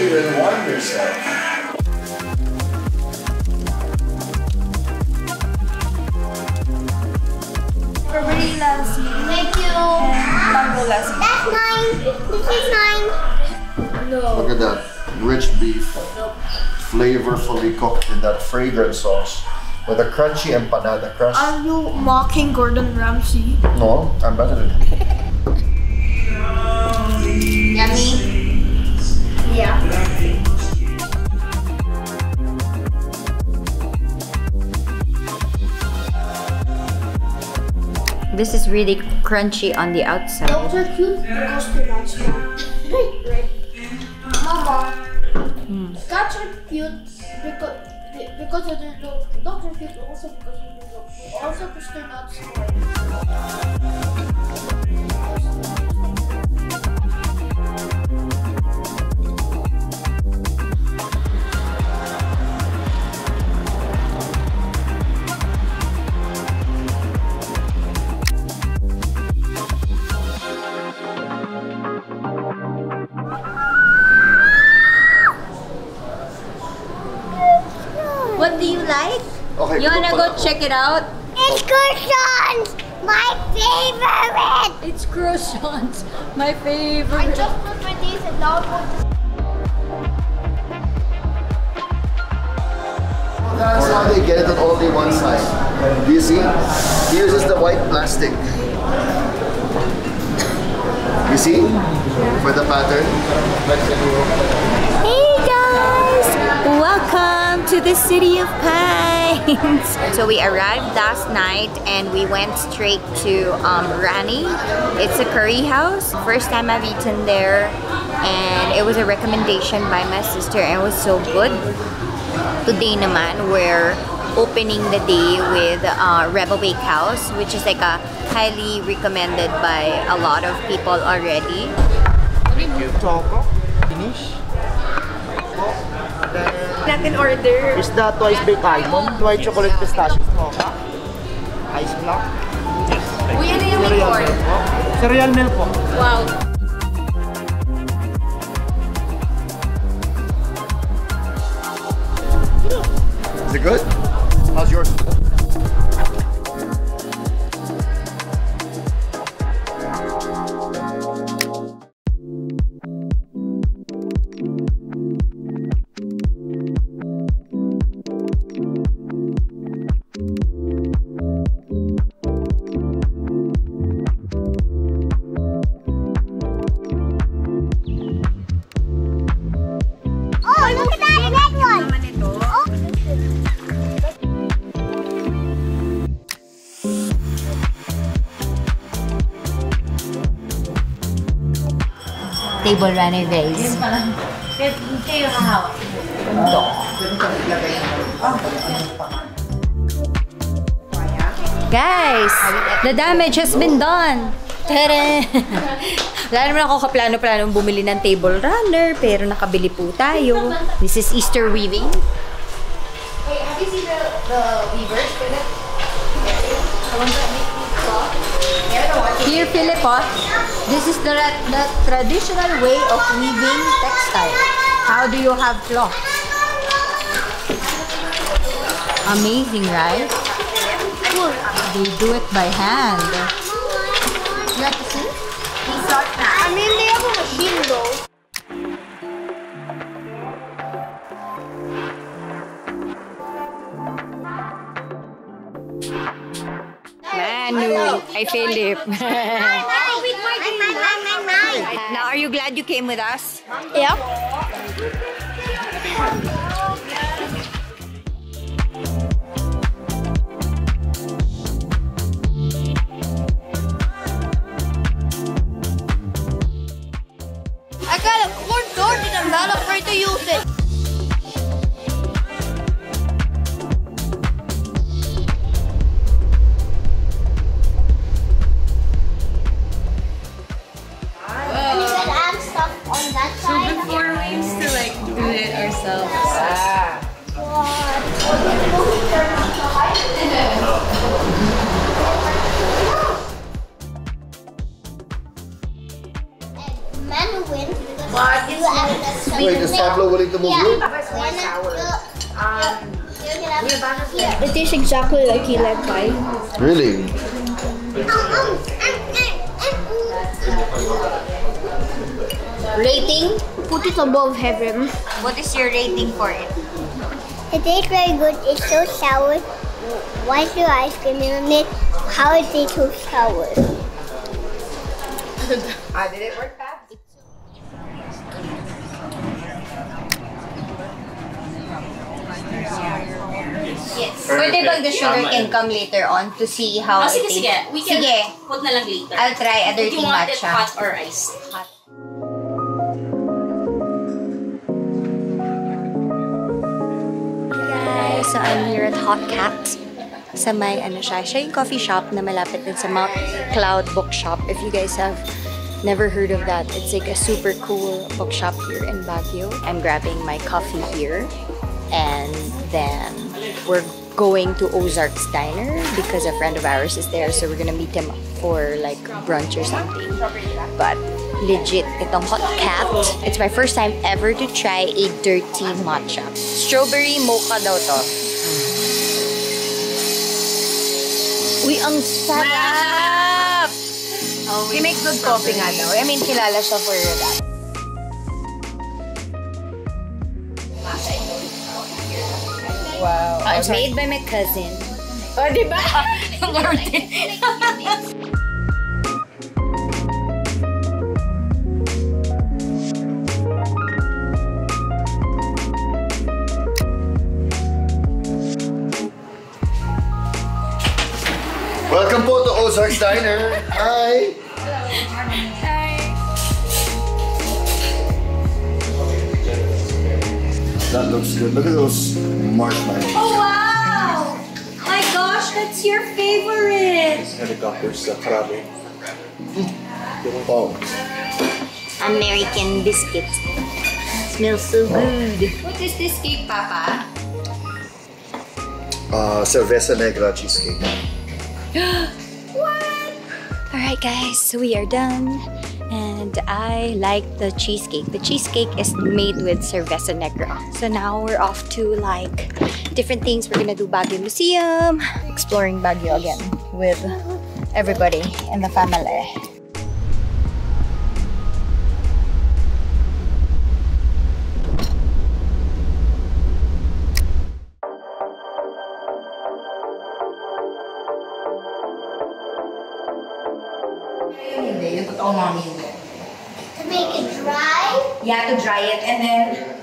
you and warm yourself. Everybody loves me. Thank you. Mango loves me. That's mine. This is mine. No. Look at that. Rich beef. Nope. Flavorfully cooked in that fragrant sauce with a crunchy empanada crust. Are you mocking Gordon Ramsay? No, I'm better than him. Yummy. Yeah. This is really crunchy on the outside. Those are cute because they're not small. Mama, cats are cute because they're not. Dogs are cute also because they're not. Also because they're not What do you like? Okay, you wanna go check it out? It's croissants! My favorite! It's croissants! My favorite! I just put my teeth and now I'm going to... That's how they get it on only one side. Do you see? He uses the white plastic. You see? For the pattern. Hey guys! Welcome to the City of Pines. So we arrived last night and we went straight to Rani. It's a curry house. First time I've eaten there and it was a recommendation by my sister and it was so good. Today naman, we're opening the day with Rebel Bakehouse, which is like a highly recommended by a lot of people already. Finish. Natin order. Is the twice baked almond, twice chocolate pistachios, mocha, ice block. Yes. Uy, ano yung unicorn? Cereal milk po. Wow. Is it good? How's yours? Table runner guys. Guys, the damage has been done. Tada! Wala naman ako kaplano-plano bumili ng table runner pero nakabili po tayo. This is Easter weaving. Wait, have you seen the weavers? Here, Philip, this is the traditional way of weaving textile. How do you have cloth? Amazing, right? They do it by hand. You have to see? I mean, they have a machine though. I failed it. Now, are you glad you came with us? Yep. I got a cord sorted. I'm not afraid to use it. Before we used to like do it ourselves. Pablo willing to move you? It tastes exactly like key lime pie. Really? Rating? Put it above heaven. What is your rating for it? It tastes very good. It's so sour. Why is your ice cream on it? How is it so sour? Did it work fast? Yes. Pwede bang the sugar can come later on to see how it tastes? Sige, we can put na lang later. I'll try a dirty matcha. Do you want it hot or iced? Hot. So I'm here at Hot Cat sa may siya yung coffee shop na malapit din sa Mount Cloud Bookshop. If you guys have never heard of that, it's like a super cool bookshop here in Baguio. I'm grabbing my coffee here and then we're going to Ozark's Diner because a friend of ours is there, so we're gonna meet him for like brunch or something. But legit, itong Hot Cat, it's my first time ever to try a dirty matcha. Strawberry mocha daw to. Uy, ang sarap! Oh, he makes good coffee nga daw. I mean, kilala siya for that. Wow. It's made by my cousin. Oh, diba? Welcome po to Ozark's Diner. Hi. Hi. That looks good. Look at those marshmallows. Oh wow! My gosh, that's your favorite. Oh. American biscuit. Smells so good. What is this cake, Papa? Cerveza Negra cheesecake. What? Alright guys, so we are done and I like the cheesecake. The cheesecake is made with Cerveza Negra. So now we're off to like different things. We're gonna do Baguio Museum, exploring Baguio again with everybody in the family. To make it dry? Yeah, to dry it, and then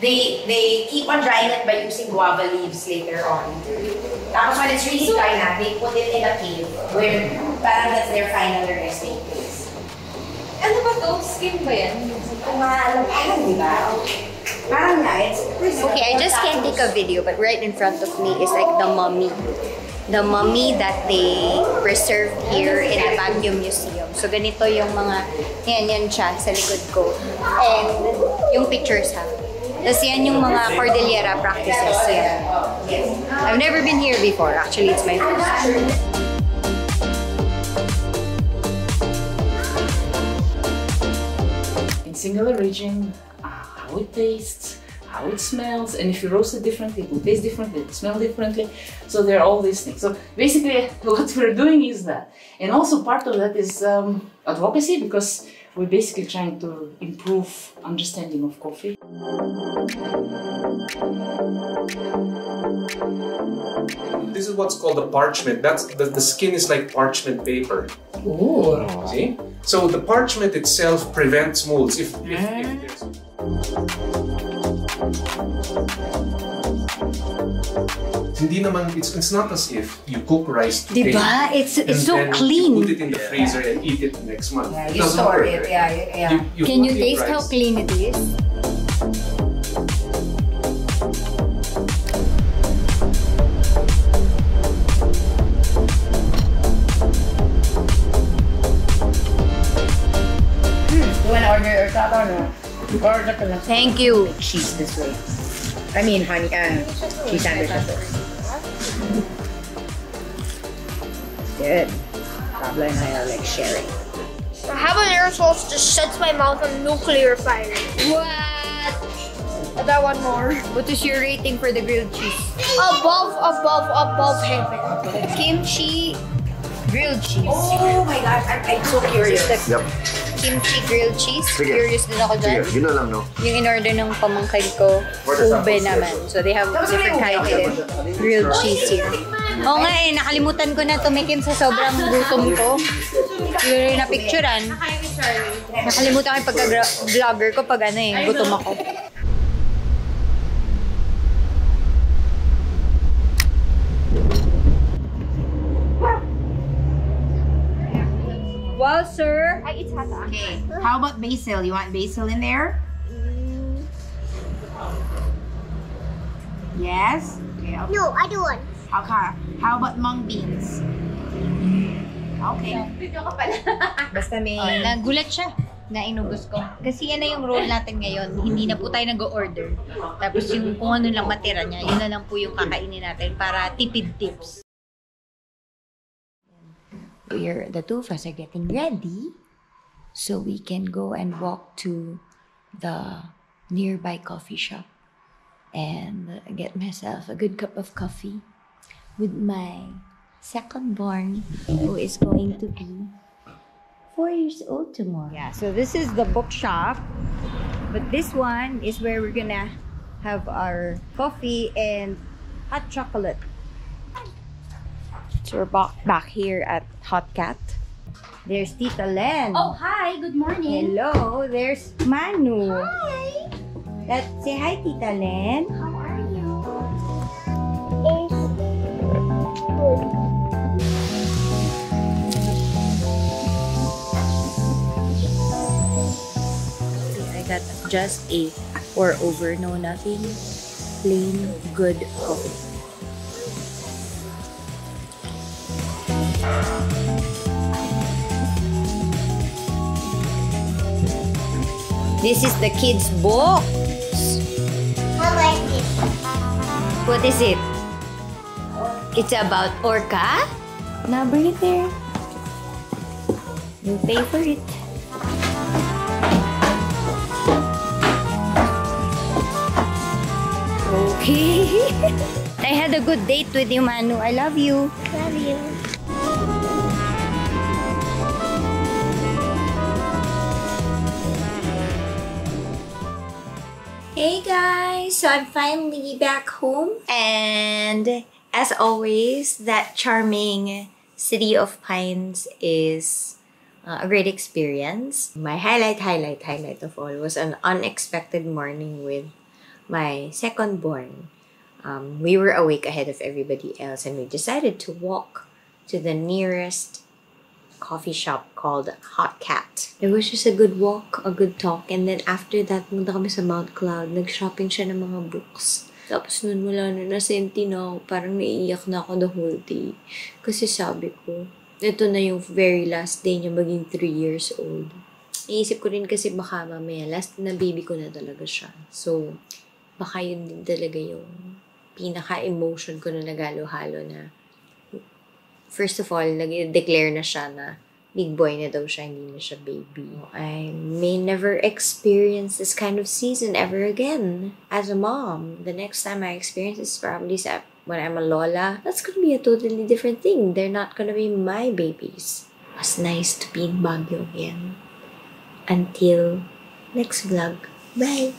they keep on drying it by using guava leaves later on. Tapos when it's really dry na, they put it in a cave where parang that's their final resting place. Ano ba to? Skin ba yan? Parang diba? Parang na, it's prison. Okay, I just can't take a video, but right in front of me is like the mummy. The mummy that they preserved here in the Baguio Museum. So ganito yung mga, yan siya sa likod ko. And yung pictures ha. Tapos yan yung mga Cordillera practices. So yan. I've never been here before. Actually, it's my first time. In single origin, how it tastes, how it smells, and if you roast it differently, it will taste differently, it will smell differently. So there are all these things. So basically what we're doing is that. And also part of that is advocacy, because we're basically trying to improve understanding of coffee. This is what's called a parchment. That's the skin is like parchment paper. Ooh. See? So the parchment itself prevents molds if there's... Hindi naman, it's not as if you cook rice today. Diba? It's so clean. You put it in the freezer and eat it next month. Yeah, you store it. Right? Yeah. You can you taste rice. How clean it is? You want to order your tatar, no? Thank you. Cheese this way. I mean, honey, cheese sandwich this way. Good. Pablo and I are like sharing. The habanero sauce just sets my mouth on nuclear fire. What? that one more. What is your rating for the grilled cheese? Above heaven. Kimchi grilled cheese. Oh my gosh, I'm so curious. Yep. Kimchi grilled cheese. Sige. Curious din ako dyan. Sige, yun na lang, no? Yung in-order ng pamangkin ko, ube naman. So they have different kind of grilled cheese here. Oo nga eh, nakalimutan ko na tumikim sa sobrang gutom ko. Yun rin na-picturean. Nakalimutan ko yung pagka-vlogger ko pag ano eh, gutom ako. Well, sir. Okay. How about basil? You want basil in there? Yes? Okay. No, I don't want. Okay. How about mung beans? Okay. Basta may... Oh, nagulat siya na inubos ko. Kasi yan na yung roll natin ngayon. Hindi na po tayo nag-order. Tapos yung kung ano lang matira niya, yun na lang po yung kakainin natin para tipid tips. We're, the two of us are getting ready so we can go and walk to the nearby coffee shop and get myself a good cup of coffee with my second born, who is going to be 4 years old tomorrow. Yeah, so this is the bookshop, but this one is where we're gonna have our coffee and hot chocolate. So we're back here at Hot Cat. There's Tita Len. Oh, hi. Good morning. Hello. There's Manu. Hi. Let's say hi, Tita Len. How are you? It's good. I got just a pour-over, no nothing, plain good coffee. This is the kids' books. I like it. What is it? It's about orca? Now bring it there. You pay for it. Okay. I had a good date with you, Manu. I love you. Love you. Hey guys, so I'm finally back home, and as always, that charming City of Pines is a great experience. My highlight of all was an unexpected morning with my second born. We were awake ahead of everybody else, and we decided to walk to the nearest coffee shop called Hot Cat. It was just a good walk, a good talk, and then after that, munta kami sa Mount Cloud. Nag-shopping siya ng mga books. Tapos nun, wala na, nasenti na ako. Parang naiiyak na ako the whole day. Kasi sabi ko, ito na yung very last day niya maging 3 years old. Naisip ko rin kasi baka mamaya, last na baby ko na talaga siya. So, baka yun din talaga yung pinaka-emotion ko na nagalo-halo na. First of all, nag-declare na siya na big boy na daw siya, hindi na siya baby. I may never experience this kind of season ever again as a mom. The next time I experience this probably when I'm a lola. That's gonna be a totally different thing. They're not gonna be my babies. It was nice to be in Baguio again. Until next vlog. Bye!